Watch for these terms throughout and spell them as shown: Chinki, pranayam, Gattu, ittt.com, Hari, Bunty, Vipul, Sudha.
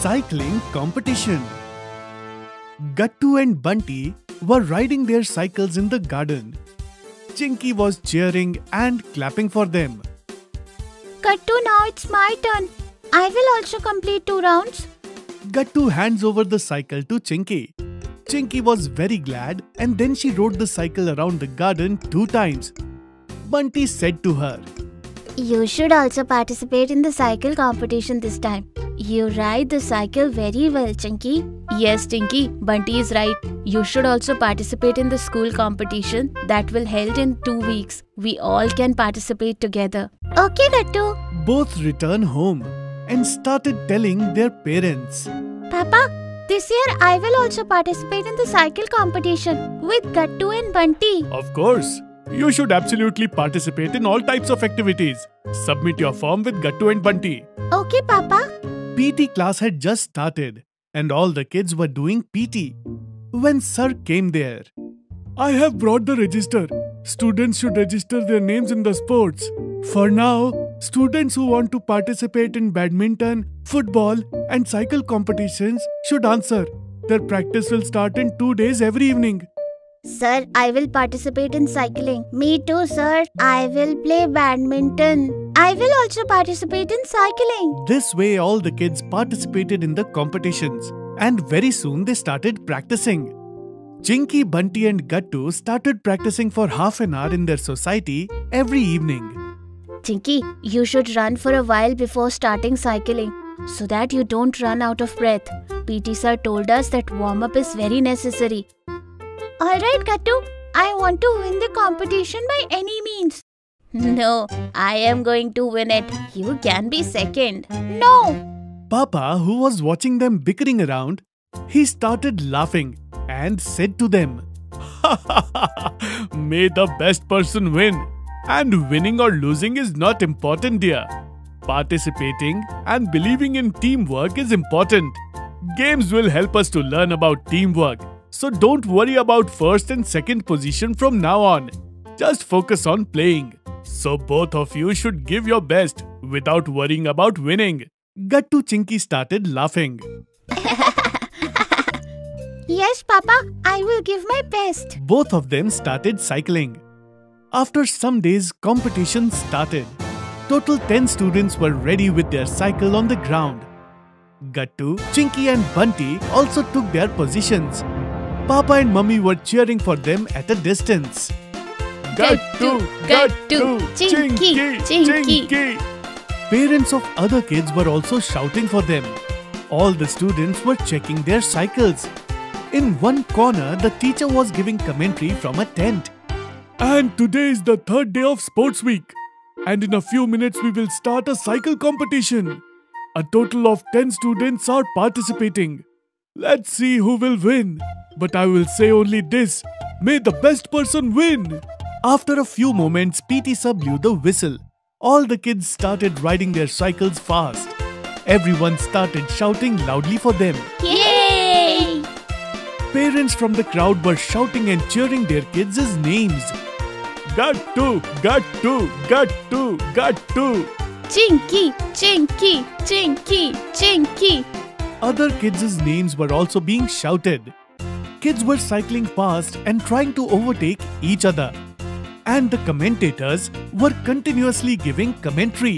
Cycling competition. Gattu and Bunty were riding their cycles in the garden. Chinki was cheering and clapping for them. Gattu, now it's my turn. I will also complete 2 rounds. Gattu hands over the cycle to Chinki. Chinki was very glad and then she rode the cycle around the garden 2 times. Bunty said to her, "You should also participate in the cycle competition this time. You ride the cycle very well, Chinki." "Yes, Chinki, Bunty is right. You should also participate in the school competition that will held in 2 weeks. We all can participate together." "Okay, Gattu." Both returned home and started telling their parents. "Papa, this year I will also participate in the cycle competition with Gattu and Bunty." "Of course. You should absolutely participate in all types of activities. Submit your form with Gattu and Bunty." "Okay, Papa." PT class had just started and all the kids were doing PT when sir came there. "I have brought the register. Students should register their names in the sports. For now, students who want to participate in badminton, football and cycle competitions should answer. Their practice will start in 2 days every evening." "Sir, I will participate in cycling." "Me too, sir. I will play badminton. I will also participate in cycling." This way, all the kids participated in the competitions and very soon they started practicing. Chinki, Bunty and Gattu started practicing for half an hour in their society every evening. "Chinki, you should run for a while before starting cycling so that you don't run out of breath. PT sir told us that warm-up is very necessary." "All right, Gattu, I want to win the competition by any means." "No, I am going to win it. You can be second." "No." Papa, who was watching them bickering around, he started laughing and said to them, "May the best person win. And winning or losing is not important, dear. Participating and believing in teamwork is important. Games will help us to learn about teamwork. So don't worry about first and second position from now on. Just focus on playing. So both of you should give your best without worrying about winning." Gattu, Chinki started laughing. "Yes, Papa, I will give my best." Both of them started cycling. After some days, competition started. Total 10 students were ready with their cycle on the ground. Gattu, Chinki and Bunty also took their positions. Papa and Mummy were cheering for them at a distance. "Gattu, Gattu, Chinki, Chinki." Parents of other kids were also shouting for them. All the students were checking their cycles. In one corner, the teacher was giving commentary from a tent. "And today is the 3rd day of sports week. And in a few minutes we will start a cycle competition. A total of 10 students are participating. Let's see who will win. But I will say only this, may the best person win." After a few moments, PT sir blew the whistle. All the kids started riding their cycles fast. Everyone started shouting loudly for them. Yay! Parents from the crowd were shouting and cheering their kids' names. "Gattu, Gattu, Gattu, Gattu." "Chinki, Chinki, Chinki, Chinki." Other kids' names were also being shouted. Kids were cycling fast and trying to overtake each other. And the commentators were continuously giving commentary.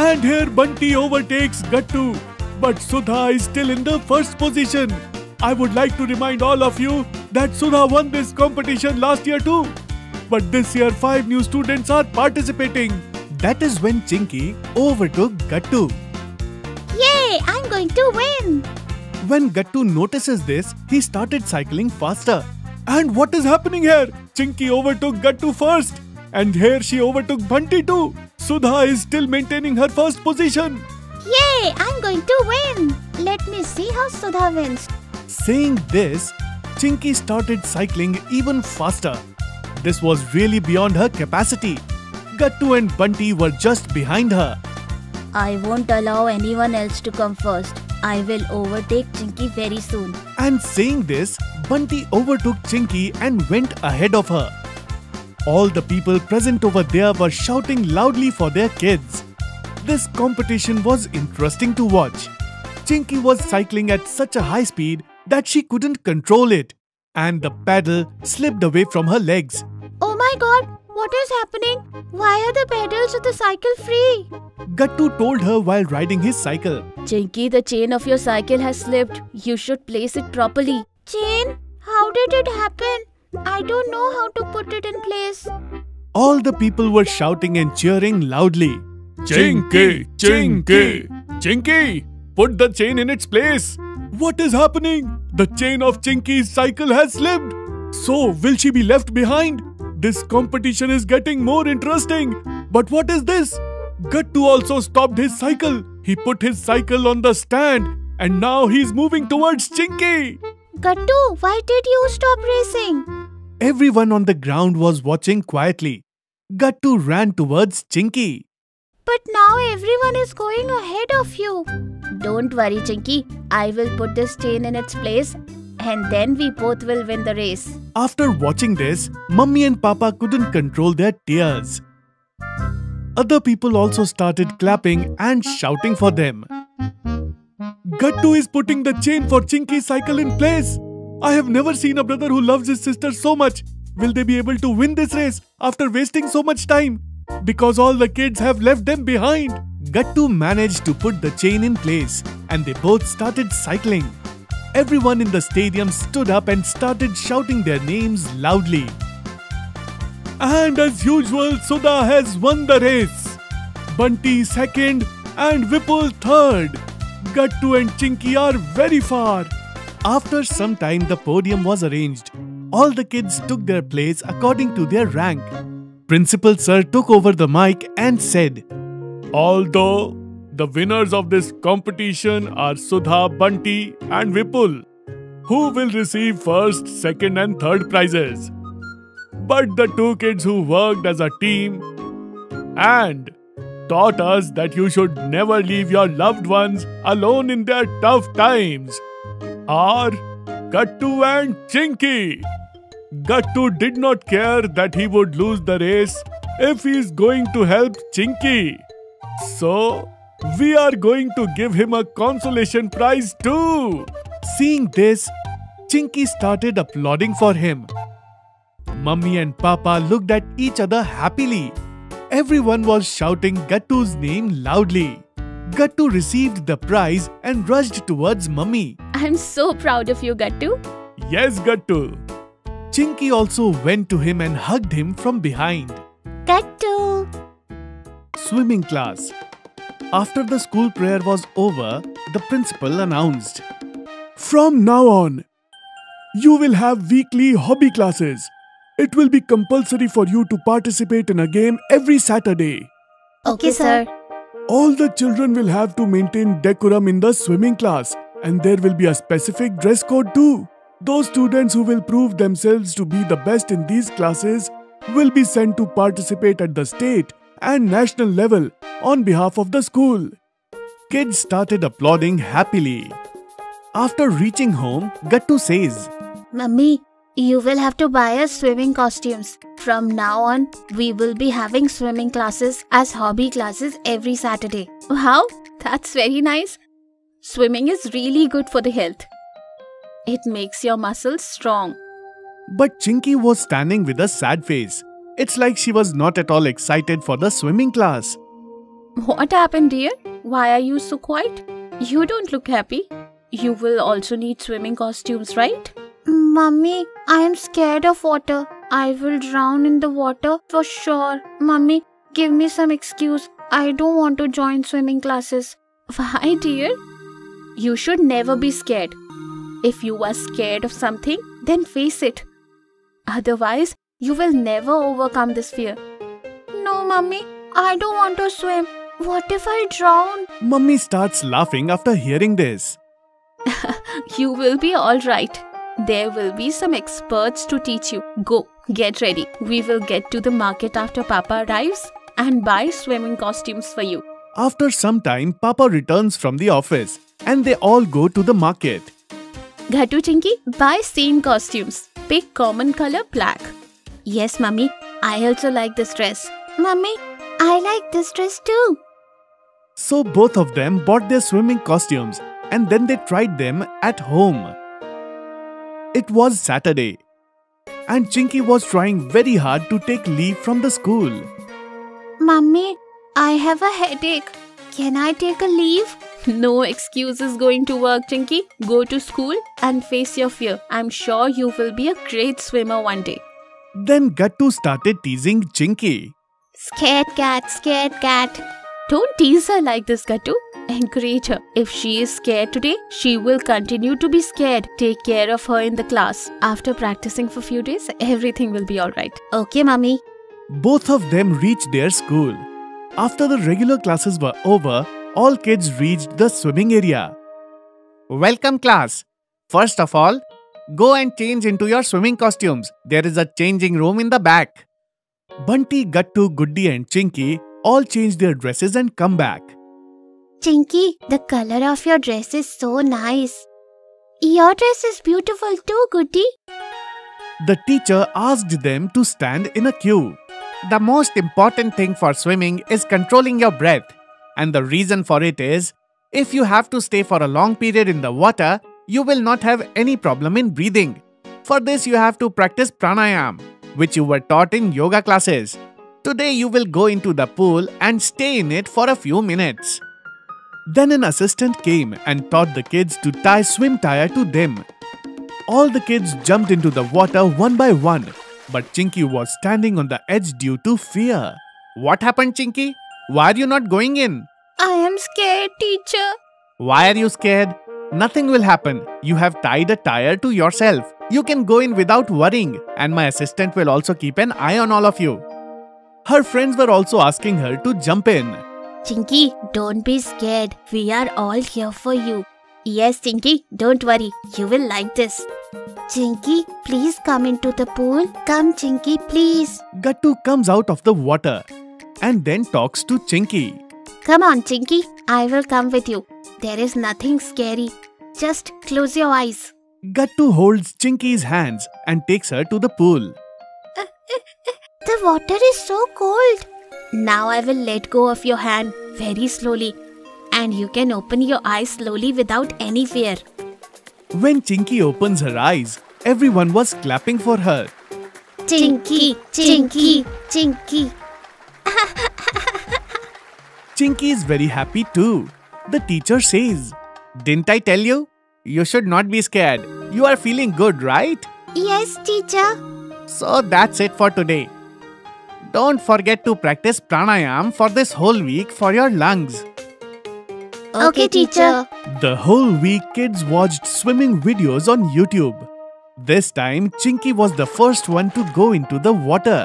"And here Bunty overtakes Gattu. But Sudha is still in the 1st position. I would like to remind all of you that Sudha won this competition last year too. But this year 5 new students are participating." That is when Chinki overtook Gattu. "Yay, I'm going to win." When Gattu notices this, he started cycling faster. "And what is happening here? Chinki overtook Gattu first. And here she overtook Bunty too. Sudha is still maintaining her 1st position. Yay, I'm going to win. Let me see how Sudha wins." Saying this, Chinki started cycling even faster. This was really beyond her capacity. Gattu and Bunty were just behind her. "I won't allow anyone else to come first. I will overtake Chinki very soon." And saying this, Bunty overtook Chinki and went ahead of her. All the people present over there were shouting loudly for their kids. This competition was interesting to watch. Chinki was cycling at such a high speed that she couldn't control it, and the pedal slipped away from her legs. Oh my God! What is happening? Why are the pedals of the cycle free? Gattu told her while riding his cycle. Chinki, the chain of your cycle has slipped. You should place it properly. Chain? How did it happen? I don't know how to put it in place. All the people were shouting and cheering loudly. Chinki! Chinki! Chinki! Put the chain in its place! What is happening? The chain of Chinki's cycle has slipped! So, will she be left behind? This competition is getting more interesting. But what is this? Gattu also stopped his cycle. He put his cycle on the stand and now he's moving towards Chinki. Gattu, why did you stop racing? Everyone on the ground was watching quietly. Gattu ran towards Chinki. But now everyone is going ahead of you. Don't worry, Chinki. I will put this chain in its place. And then we both will win the race. After watching this, Mummy and Papa couldn't control their tears. Other people also started clapping and shouting for them. Gattu is putting the chain for Chinki's cycle in place. I have never seen a brother who loves his sister so much. Will they be able to win this race after wasting so much time? Because all the kids have left them behind. Gattu managed to put the chain in place and they both started cycling. Everyone in the stadium stood up and started shouting their names loudly. And as usual, Sudha has won the race. Bunty second and Vipul third. Gattu and Chinki are very far. After some time, the podium was arranged. All the kids took their place according to their rank. Principal Sir took over the mic and said, Although the winners of this competition are Sudha, Bunty and Vipul, who will receive first, second and third prizes. But the two kids who worked as a team and taught us that you should never leave your loved ones alone in their tough times are Gattu and Chinki. Gattu did not care that he would lose the race if he is going to help Chinki. So, we are going to give him a consolation prize too. Seeing this, Chinki started applauding for him. Mummy and Papa looked at each other happily. Everyone was shouting Gattu's name loudly. Gattu received the prize and rushed towards Mummy. I'm so proud of you, Gattu. Yes, Gattu. Chinki also went to him and hugged him from behind. Gattu! Swimming class. After the school prayer was over, the principal announced, From now on, you will have weekly hobby classes. It will be compulsory for you to participate in a game every Saturday. Okay, sir. All the children will have to maintain decorum in the swimming class, and there will be a specific dress code too. Those students who will prove themselves to be the best in these classes will be sent to participate at the state and national level on behalf of the school. Kids started applauding happily. After reaching home, Gattu says, Mummy, you will have to buy us swimming costumes. From now on, we will be having swimming classes as hobby classes every Saturday. Wow, that's very nice. Swimming is really good for the health. It makes your muscles strong. But Chinki was standing with a sad face. It's like she was not at all excited for the swimming class. What happened, dear? Why are you so quiet? You don't look happy. You will also need swimming costumes, right? Mummy, I am scared of water. I will drown in the water for sure. Mummy, give me some excuse. I don't want to join swimming classes. Why, dear? You should never be scared. If you are scared of something, then face it. Otherwise, you will never overcome this fear. No, Mummy. I don't want to swim. What if I drown? Mummy starts laughing after hearing this. You will be all right. There will be some experts to teach you. Go, get ready. We will get to the market after Papa arrives and buy swimming costumes for you. After some time, Papa returns from the office and they all go to the market. Gattu, Chinki, buy same costumes. Pick common color black. Yes, Mummy. I also like this dress. Mummy, I like this dress too. So both of them bought their swimming costumes and then they tried them at home. It was Saturday, and Chinki was trying very hard to take leave from the school. Mummy, I have a headache. Can I take a leave? No excuse is going to work, Chinki. Go to school and face your fear. I'm sure you will be a great swimmer one day. Then Gattu started teasing Chinki. Scared cat, scared cat. Don't tease her like this, Gattu. Encourage her. If she is scared today, she will continue to be scared. Take care of her in the class. After practicing for a few days, everything will be all right. Okay, Mummy. Both of them reached their school. After the regular classes were over, all kids reached the swimming area. Welcome, class. First of all, go and change into your swimming costumes. There is a changing room in the back. Bunty, Gattu, Goody and Chinki all change their dresses and come back. Chinki, the color of your dress is so nice. Your dress is beautiful too, Goody. The teacher asked them to stand in a queue. The most important thing for swimming is controlling your breath. And the reason for it is, if you have to stay for a long period in the water, you will not have any problem in breathing. For this, you have to practice pranayam, which you were taught in yoga classes. Today, you will go into the pool and stay in it for a few minutes. Then an assistant came and taught the kids to tie swim tire to them. All the kids jumped into the water one by one, but Chinki was standing on the edge due to fear. What happened, Chinki? Why are you not going in? I am scared, teacher. Why are you scared? Nothing will happen. You have tied a tire to yourself. You can go in without worrying, and my assistant will also keep an eye on all of you. Her friends were also asking her to jump in. Chinki, don't be scared. We are all here for you. Yes, Chinki, don't worry. You will like this. Chinki, please come into the pool. Come, Chinki, please. Gattu comes out of the water and then talks to Chinki. Come on, Chinki. I will come with you. There is nothing scary. Just close your eyes. Gattu holds Chinki's hands and takes her to the pool. The water is so cold. Now I will let go of your hand very slowly. And you can open your eyes slowly without any fear. When Chinki opens her eyes, everyone was clapping for her. Chinki, Chinki, Chinki. Chinki is very happy too. The teacher says, "Didn't I tell you? You should not be scared. You are feeling good, right?" Yes, teacher. So that's it for today. Don't forget to practice pranayam for this whole week for your lungs. Okay, teacher. The whole week, kids watched swimming videos on YouTube. This time, Chinki was the first one to go into the water.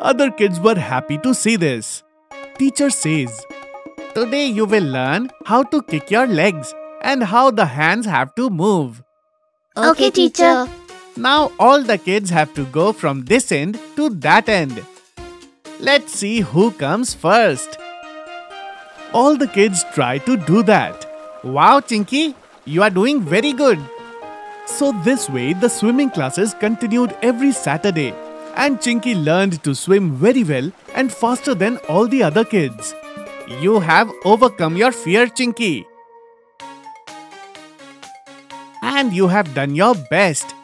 Other kids were happy to see this. Teacher says, "Today you will learn how to kick your legs and how the hands have to move." Okay, teacher. Now all the kids have to go from this end to that end. Let's see who comes first. All the kids try to do that. Wow, Chinki, you are doing very good. So this way, the swimming classes continued every Saturday, and Chinki learned to swim very well and faster than all the other kids. You have overcome your fear, Chinki. And you have done your best.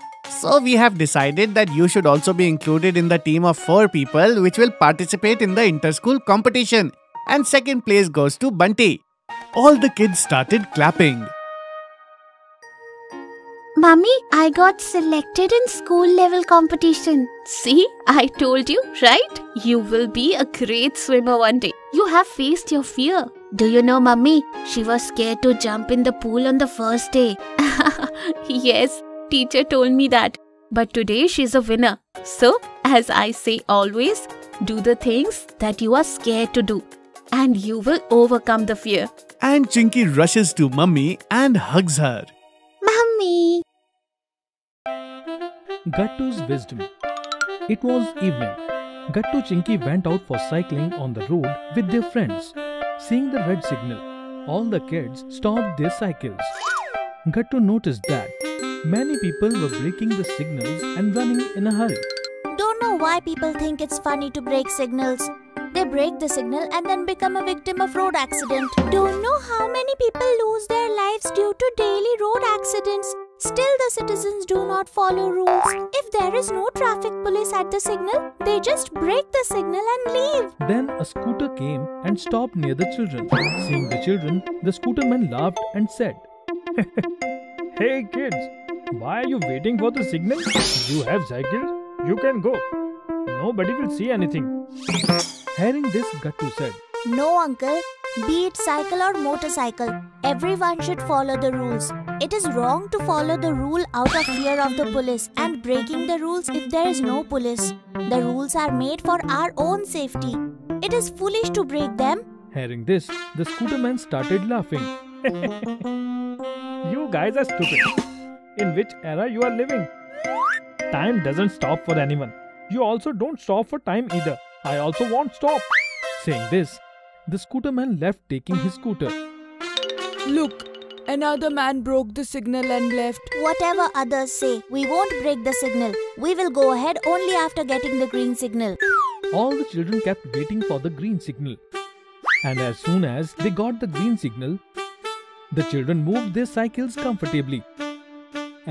So we have decided that you should also be included in the team of 4 people which will participate in the inter-school competition. And second place goes to Bunty. All the kids started clapping. Mummy, I got selected in school level competition. See, I told you, right? You will be a great swimmer one day. You have faced your fear. Do you know, Mummy? She was scared to jump in the pool on the first day. Yes, teacher told me that. But today she's a winner. So, as I say always, do the things that you are scared to do, and you will overcome the fear. And Chinki rushes to Mummy and hugs her. Mummy! Gattu's wisdom. It was evening. Gattu and Chinki went out for cycling on the road with their friends. Seeing the red signal, all the kids stopped their cycles. Gattu noticed that many people were breaking the signals and running in a hurry. Don't know why people think it's funny to break signals. They break the signal and then become a victim of road accident. Don't know how many people lose their lives due to daily road accidents. Still, the citizens do not follow rules. If there is no traffic police at the signal, they just break the signal and leave. Then a scooter came and stopped near the children. Seeing the children, the scooter man laughed and said, "Hey kids, why are you waiting for the signal? You have cycles, you can go. Nobody will see anything." Hearing this, Gattu said, "No, uncle. Be it cycle or motorcycle, everyone should follow the rules. It is wrong to follow the rule out of fear of the police and breaking the rules if there is no police. The rules are made for our own safety. It is foolish to break them." Hearing this, the scooter man started laughing. "You guys are stupid. In which era you are living? Time doesn't stop for anyone. You also don't stop for time either. I also won't stop." Saying this, the scooter man left taking his scooter. "Look, another man broke the signal and left." "Whatever others say, we won't break the signal. We will go ahead only after getting the green signal." All the children kept waiting for the green signal. And as soon as they got the green signal, the children moved their cycles comfortably.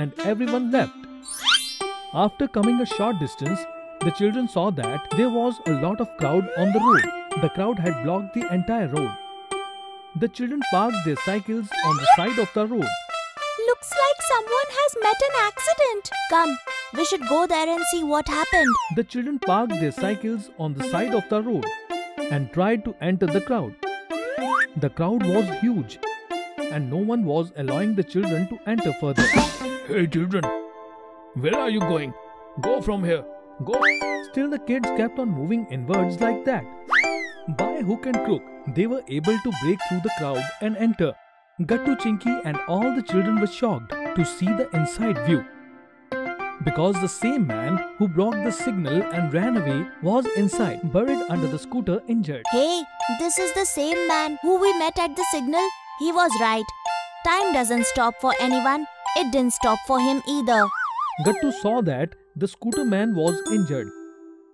And everyone left. After coming a short distance, the children saw that there was a lot of crowd on the road. The crowd had blocked the entire road. The children parked their cycles on the side of the road. "Looks like someone has met an accident. Come, we should go there and see what happened." The children parked their cycles on the side of the road and tried to enter the crowd. The crowd was huge and no one was allowing the children to enter further. "Hey children, where are you going? Go from here. Go." Still the kids kept on moving inwards like that. By hook and crook, they were able to break through the crowd and enter. Gattu, Chinki and all the children were shocked to see the inside view. Because the same man who blocked the signal and ran away was inside, buried under the scooter, injured. "Hey, this is the same man who we met at the signal. He was right. Time doesn't stop for anyone. It didn't stop for him either." Gattu saw that the scooter man was injured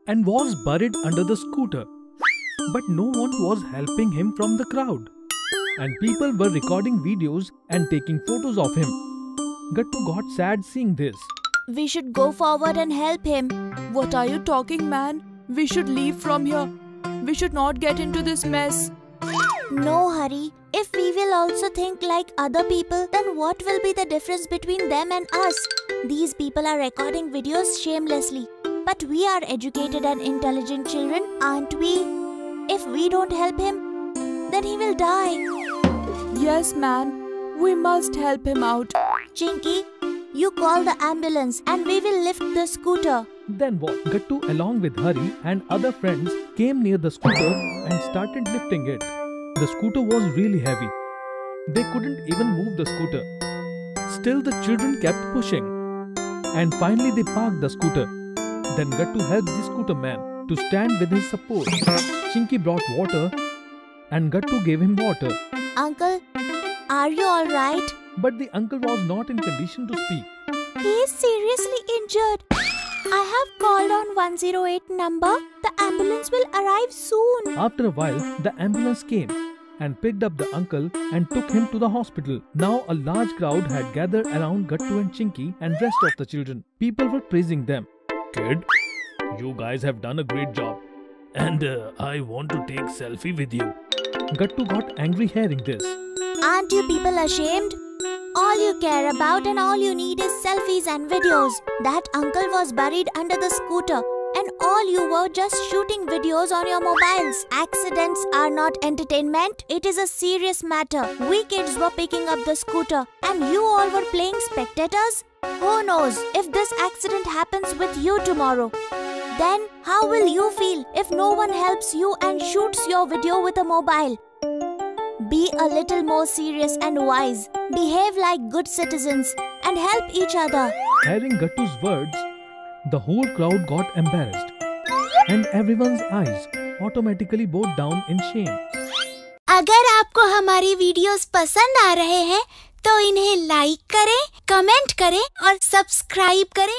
and was buried under the scooter, but no one was helping him from the crowd, and people were recording videos and taking photos of him. Gattu got sad seeing this. "We should go forward and help him." "What are you talking, man? We should leave from here. We should not get into this mess." "No hurry. If we will also think like other people, then what will be the difference between them and us? These people are recording videos shamelessly, but we are educated and intelligent children, aren't we? If we don't help him, then he will die." "Yes, man. We must help him out." "Chinki, you call the ambulance and we will lift the scooter." Then what? Gattu along with Hari and other friends came near the scooter and started lifting it. The scooter was really heavy. They couldn't even move the scooter. Still the children kept pushing. And finally they parked the scooter. Then Gattu helped the scooter man to stand with his support. Chinki brought water and Gattu gave him water. "Uncle, are you alright?" But the uncle was not in condition to speak. "He is seriously injured. I have called on 108 number. The ambulance will arrive soon." After a while, the ambulance came and picked up the uncle and took him to the hospital. Now a large crowd had gathered around Gattu and Chinki and rest of the children. People were praising them. "Kid, you guys have done a great job. And I want to take selfie with you." Gattu got angry hearing this. "Aren't you people ashamed? All you care about and all you need is selfies and videos. That uncle was buried under the scooter and all you were just shooting videos on your mobiles. Accidents are not entertainment. It is a serious matter. We kids were picking up the scooter and you all were playing spectators. Who knows if this accident happens with you tomorrow? Then how will you feel if no one helps you and shoots your video with a mobile? Be a little more serious and wise. Behave like good citizens and help each other." Hearing Gattu's words, the whole crowd got embarrassed and everyone's eyes automatically bowed down in shame. अगर आपको हमारी videos पसंद आ रहे हैं तो इन्हें like करें, comment करें और सब्सक्राइब करें